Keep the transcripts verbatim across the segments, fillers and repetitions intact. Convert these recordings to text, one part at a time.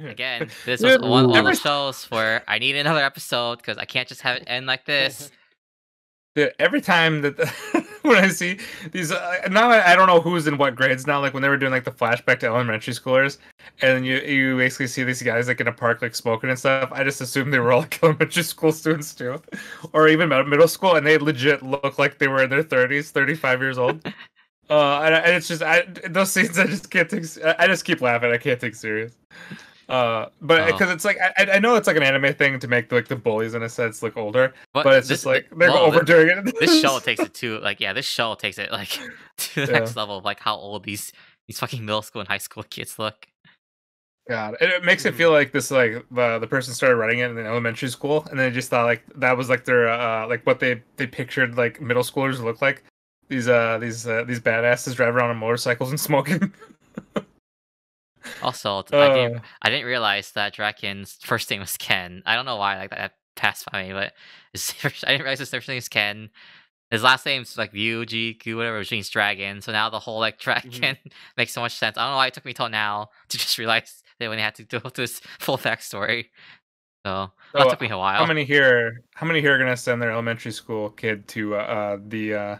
Again, this was one of the shows where I need another episode because I can't just have it end like this. Dude, every time that the, when I see these, uh, now I, I don't know who's in what grades now. Like when they were doing like the flashback to elementary schoolers, and you you basically see these guys like in a park like smoking and stuff. I just assumed they were all like elementary school students too, or even middle school, and they legit look like they were in their thirties, thirty-five years old. uh, and, and it's just I those scenes I just can't take. I just keep laughing. I can't take serious. Uh, but because oh. it's like I I know it's like an anime thing to make like the bullies in a sense look older, but, but it's this, just like they're well, overdoing it. This show takes it to like yeah, this show takes it like to the yeah. next level of like how old these these fucking middle school and high school kids look. God, it, it makes it feel like this like the the person started writing it in elementary school and they just thought like that was like their uh like what they they pictured like middle schoolers look like. These uh these uh, these badasses drive around on motorcycles and smoking. Also, uh, I, didn't, I didn't realize that Draken's first name was Ken. I don't know why like that passed by me, but his first, I didn't realize his first name is Ken. His last name's like Ryujiku, whatever, which means dragon. So now the whole like Draken mm-hmm. makes so much sense. I don't know why it took me till now to just realize that when they had to go through this full backstory. So that so, took me a while. How many here? How many here are gonna send their elementary school kid to uh, uh the? Uh...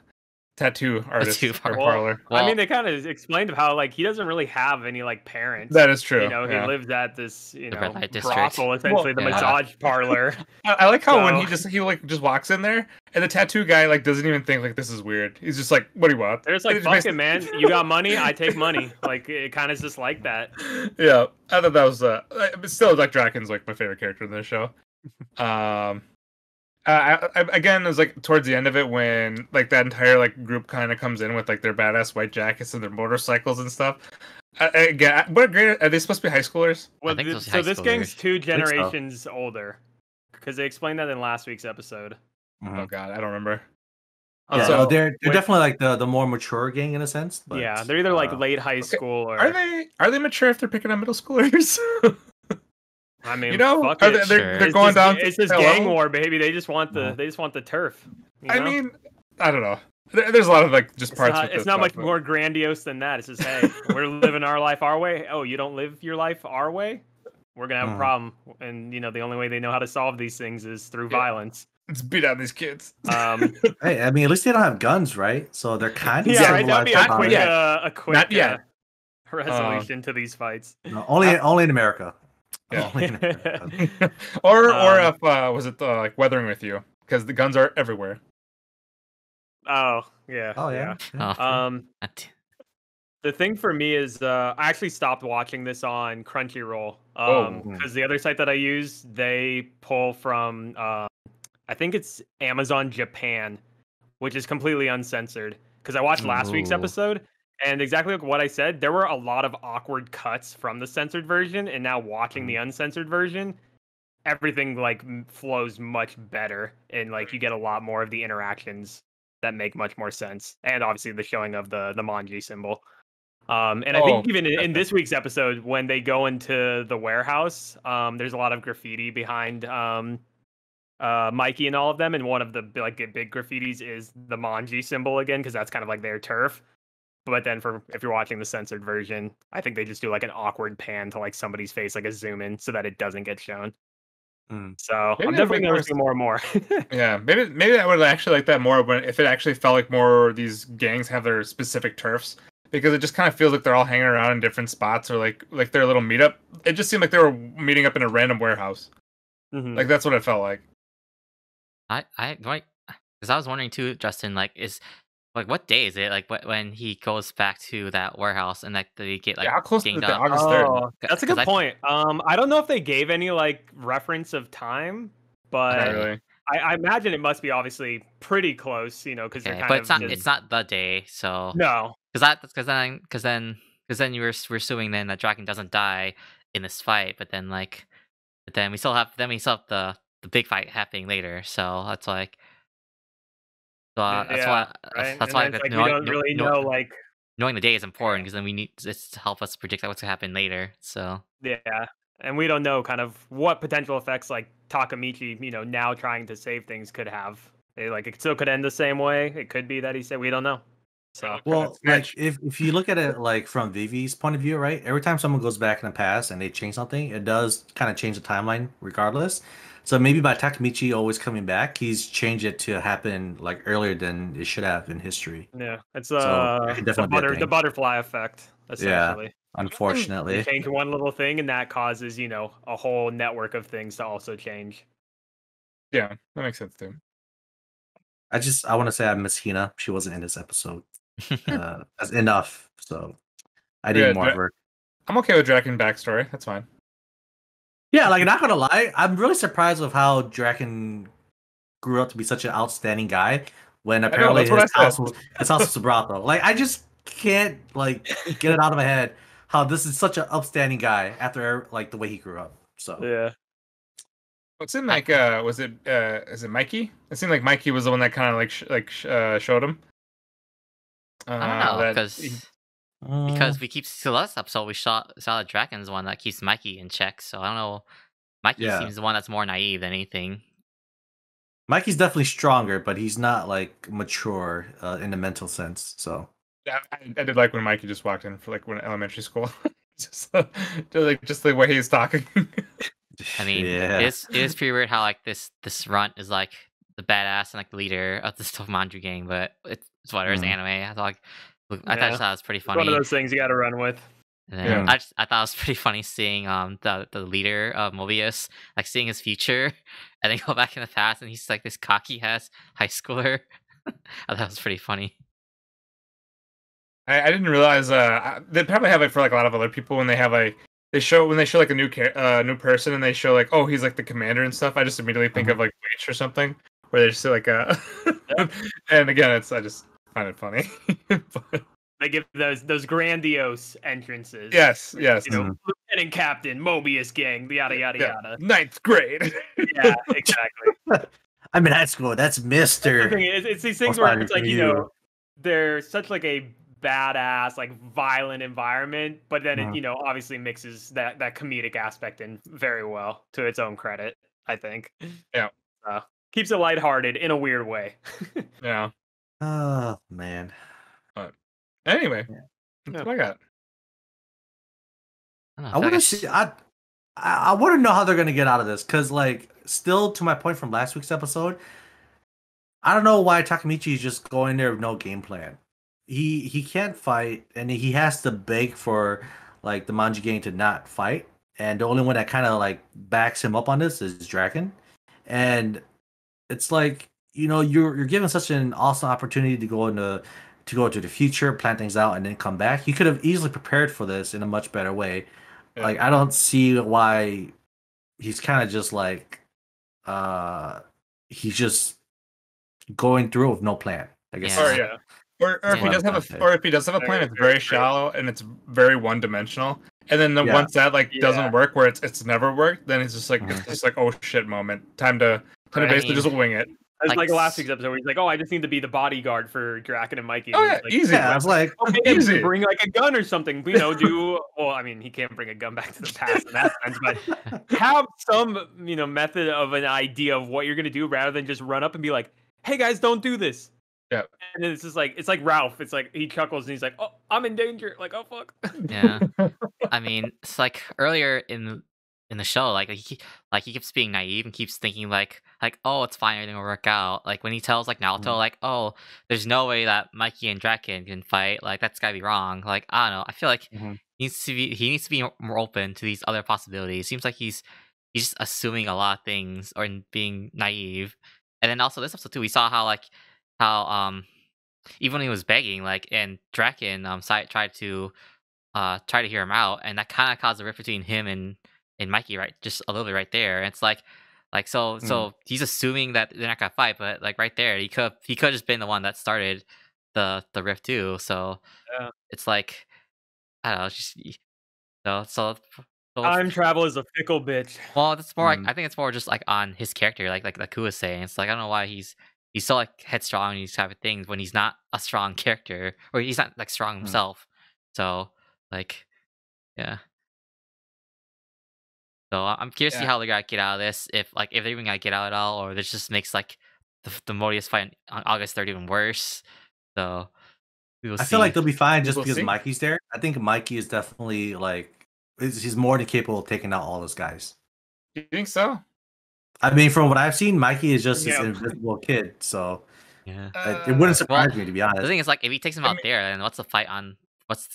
tattoo artist tattoo parlor. parlor. Well, I mean, they kind of explained how like he doesn't really have any like parents. That is true. You know, yeah. he lives at this you know brothel, essentially well, the yeah. massage parlor. I, I like how so... when he just he like just walks in there and the tattoo guy like doesn't even think like this is weird. He's just like, what do you want? They're just like, fuck it, man. You got money, I take money. Like it kind of just like that. Yeah, I thought that was uh, but still like Draken's like my favorite character in this show. Um. Uh, I, I, again, it was like towards the end of it when like that entire like group kind of comes in with like their badass white jackets and their motorcycles and stuff. I, I, again, I, what grade are they supposed to be? High schoolers? Well, th high so schoolers. This gang's two generations so. older because they explained that in last week's episode. Mm-hmm. Oh God, I don't remember. Yeah, so, no, they're they're wait, definitely like the the more mature gang in a sense. But, yeah, they're either like uh, late high okay. school or are they are they mature if they're picking on middle schoolers? I mean, you know, fuck it. They're, sure. they're going it's down. Just, to it's this gang war, baby. They just want the, they just want the turf. You know? I mean, I don't know. There, there's a lot of like just it's parts. Not, with it's not much but... more grandiose than that. It's just hey, we're living our life our way. Oh, you don't live your life our way. We're gonna have mm. a problem, and you know the only way they know how to solve these things is through yeah. violence. Let's beat out these kids. Um, hey, I mean, at least they don't have guns, right? So they're kind of yeah. Right? That'd be a quick, uh, a quick not yet. Uh, resolution uh, to these fights. No, only, uh, only in America. Yeah. or um, or if uh, was it uh, like Weathering With You because the guns are everywhere. Oh yeah. Oh yeah. yeah. Oh. Um, the thing for me is uh, I actually stopped watching this on Crunchyroll um, because oh. the other site that I use they pull from uh, I think it's Amazon Japan, which is completely uncensored because I watched last Ooh. week's episode. And exactly like what I said, there were a lot of awkward cuts from the censored version, and now watching the uncensored version, everything like flows much better, and like you get a lot more of the interactions that make much more sense, and obviously the showing of the the Manji symbol. Um, and oh. I think even in, in this week's episode, when they go into the warehouse, um, there's a lot of graffiti behind um, uh, Mikey and all of them, and one of the like big graffitis is the Manji symbol again, because that's kind of like their turf. But then for if you're watching the censored version, I think they just do like an awkward pan to like somebody's face, like a zoom in so that it doesn't get shown. Mm. So maybe I'm definitely noticing more and more. yeah, maybe maybe I would actually like that more when if it actually felt like more these gangs have their specific turfs, because it just kind of feels like they're all hanging around in different spots or like like their little meetup. It just seemed like they were meeting up in a random warehouse. Mm-hmm. Like that's what it felt like. I I like because I was wondering too, Justin, like is. Like what day is it? Like what, when he goes back to that warehouse and like they get like yeah, how close to the August third? Oh, that's a good I, point. Um, I don't know if they gave any like reference of time, but really. I, I imagine it must be obviously pretty close, you know, because yeah, but of it's not just... it's not the day, so no, because that because then because then because then you were, we're assuming then that Draken doesn't die in this fight, but then like but then we still have then we still have the the big fight happening later, so that's like. So, uh, that's yeah, why. Right? That's and why. It's like, knowing, we don't really know, know, like knowing the day is important because then we need it's to help us predict what's gonna happen later. So yeah, and we don't know kind of what potential effects like Takemichi, you know, now trying to save things could have. They, like it still could end the same way. It could be that he said we don't know. So well, like if, if you look at it like from Vivi's point of view, right? Every time someone goes back in the past and they change something, it does kind of change the timeline regardless. So maybe by Takemichi always coming back, he's changed it to happen like earlier than it should have in history. Yeah, it's so uh the, butter, the butterfly effect, essentially. Yeah, unfortunately. You change one little thing and that causes, you know, a whole network of things to also change. Yeah, that makes sense too. I just I want to say I miss Hina. She wasn't in this episode. uh, that's enough. So I need yeah, more of her. I'm okay with Draken backstory. That's fine. Yeah, like not gonna lie, I'm really surprised with how Draken grew up to be such an outstanding guy when apparently know, his, house was, his house was a brothel. Like I just can't like get it out of my head how this is such an upstanding guy after like the way he grew up. So yeah. It seemed like uh, was it uh, is it Mikey? It seemed like Mikey was the one that kind of like sh like sh uh, showed him. Uh, I don't know because he... because we keep the last episode we shot saw the Draken's one that keeps Mikey in check. So I don't know. Mikey yeah. seems the one that's more naive than anything. Mikey's definitely stronger, but he's not like mature uh, in the mental sense. So yeah, I, I did like when Mikey just walked in for like when elementary school, just, uh, just like just the way he's talking. I mean, yeah. it's it is pretty weird how like this this runt is like the badass and like the leader of this Manju gang, but it's, it's whatever. Mm. It's anime. I thought like, look, yeah. I thought I thought it was pretty funny. It's one of those things you got to run with. And yeah. I just, I thought it was pretty funny seeing um the the leader of Mobius like seeing his future and then go back in the past and he's like this cocky ass high schooler. I thought it was pretty funny. I, I didn't realize uh they probably have it for like a lot of other people when they have like. They show when they show like a new uh, new person and they show like oh he's like the commander and stuff. I just immediately think mm-hmm. of like Bleach or something where they just say like uh and again it's I just find it funny. But... They give those those grandiose entrances. Yes, yes. You know, mm-hmm. Lieutenant Captain Mobius gang, yada yada yeah. yada. Ninth grade. Yeah, exactly. I'm in high school. That's Mister. It's, it's these things where it's like you. you know they're such like a. badass like violent environment but then it you know obviously mixes that that comedic aspect in very well to its own credit. I think yeah uh, keeps it lighthearted in a weird way. Yeah oh man but anyway yeah. that's yeah. what I got. I, I want to see I I want to know how they're gonna get out of this because like still to my point from last week's episode I don't know why Takemichi is just going there with no game plan. He he can't fight, and he has to beg for like the Manji gang to not fight. And the only one that kind of like backs him up on this is Draken. And it's like you know you're you're given such an awesome opportunity to go into to go to the future, plan things out, and then come back. You could have easily prepared for this in a much better way. Yeah. Like I don't see why he's kind of just like uh he's just going through with no plan. I guess. Oh, yeah. Or, or if he does have a, or if he does have a plan, it's very shallow and it's very one-dimensional. And then the, yeah. once that like doesn't yeah. work, where it's it's never worked, then it's just like mm-hmm. it's just like oh shit moment. Time to time right. to basically just wing it. It's like, like last week's episode where he's like, oh, I just need to be the bodyguard for Draken and Mikey. Oh, yeah, like, easy. Yeah, I was like, oh, easy. Bring like a gun or something. You know, do, well, I mean, he can't bring a gun back to the past in that sense, but have some, you know, method of an idea of what you're going to do rather than just run up and be like, hey guys, don't do this. Yeah, and then it's just like it's like Ralph. It's like he chuckles and he's like, "Oh, I'm in danger!" Like, "Oh fuck." Yeah, I mean, it's like earlier in in the show, like he like he keeps being naive and keeps thinking like like oh, it's fine, everything will work out. Like when he tells like Naoto, mm-hmm. like, "Oh, there's no way that Mikey and Draken can fight. Like that's gotta be wrong." Like I don't know. I feel like mm-hmm. he needs to be he needs to be more open to these other possibilities. It seems like he's he's just assuming a lot of things or being naive. And then also this episode too, we saw how like. How um even when he was begging like and Draken um tried to uh try to hear him out and that kind of caused a rift between him and and Mikey right just a little bit right there. And it's like like so mm. so he's assuming that they're not gonna fight but like right there he could he could just been the one that started the the rift too. So yeah. it's like I don't know just you know so. Time travel is a fickle bitch. Well, it's more mm. like I think it's more just like on his character like like like Ku was saying. It's like I don't know why he's. He's so like headstrong and these type of things when he's not a strong character or he's not like strong himself. So like, yeah. So I'm curious yeah. to see how they gotta get out of this. If like if they even gotta get out at all, or this just makes like the the Mobius fight on August third even worse. So I see. Feel like they'll be fine just we'll because see. Mikey's there. I think Mikey is definitely like he's more than capable of taking out all those guys. You think so? I mean, from what I've seen, Mikey is just yeah. this invisible kid, so yeah, uh, it wouldn't surprise well, me to be honest. The thing is, like, if he takes him out I mean, there, then what's the fight on? What's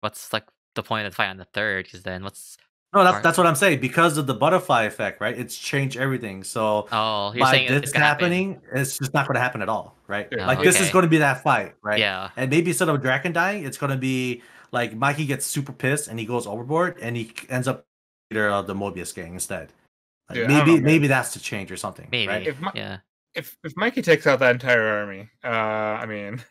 what's like the point of the fight on the third? Because then what's no, that's that's what I'm saying. Because of the butterfly effect, right? It's changed everything. So oh, you're by saying this it's happening, happen. It's just not going to happen at all, right? Yeah. Like oh, okay. this is going to be that fight, right? Yeah. And maybe instead of Draken dying, it's going to be like Mikey gets super pissed and he goes overboard and he ends up leader of the Mobius gang instead. Like yeah, maybe know, maybe that's the change or something. Maybe. Right? If Mi yeah. If if Mikey takes out that entire army, uh, I mean.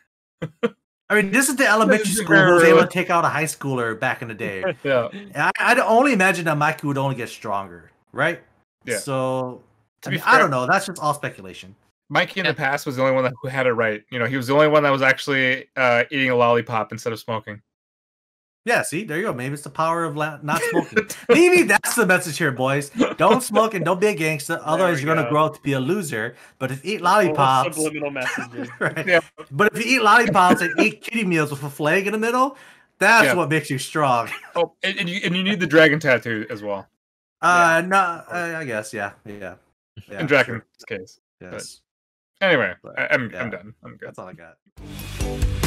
I mean, this is the elementary is school who was able to take out a high schooler back in the day. Yeah. I, I'd only imagine that Mikey would only get stronger, right? Yeah. So, I, mean, fair, I don't know. That's just all speculation. Mikey in yeah. the past was the only one that, who had it right. You know, he was the only one that was actually uh, eating a lollipop instead of smoking. Yeah, see? There you go. Maybe it's the power of la not smoking. Maybe that's the message here, boys. Don't smoke and don't be a gangster. Otherwise, you're going to grow up to be a loser. But if you eat lollipops... Oh, subliminal messages. Right? Yeah. But if you eat lollipops and eat kitty meals with a flag in the middle, that's yeah. what makes you strong. Oh, and, and, you, and you need the dragon tattoo as well. Uh, yeah. No, uh, I guess, yeah. yeah, yeah In Dragon's sure. case. Yes. But anyway, but, I, I'm, yeah. I'm done. I'm good. That's all I got.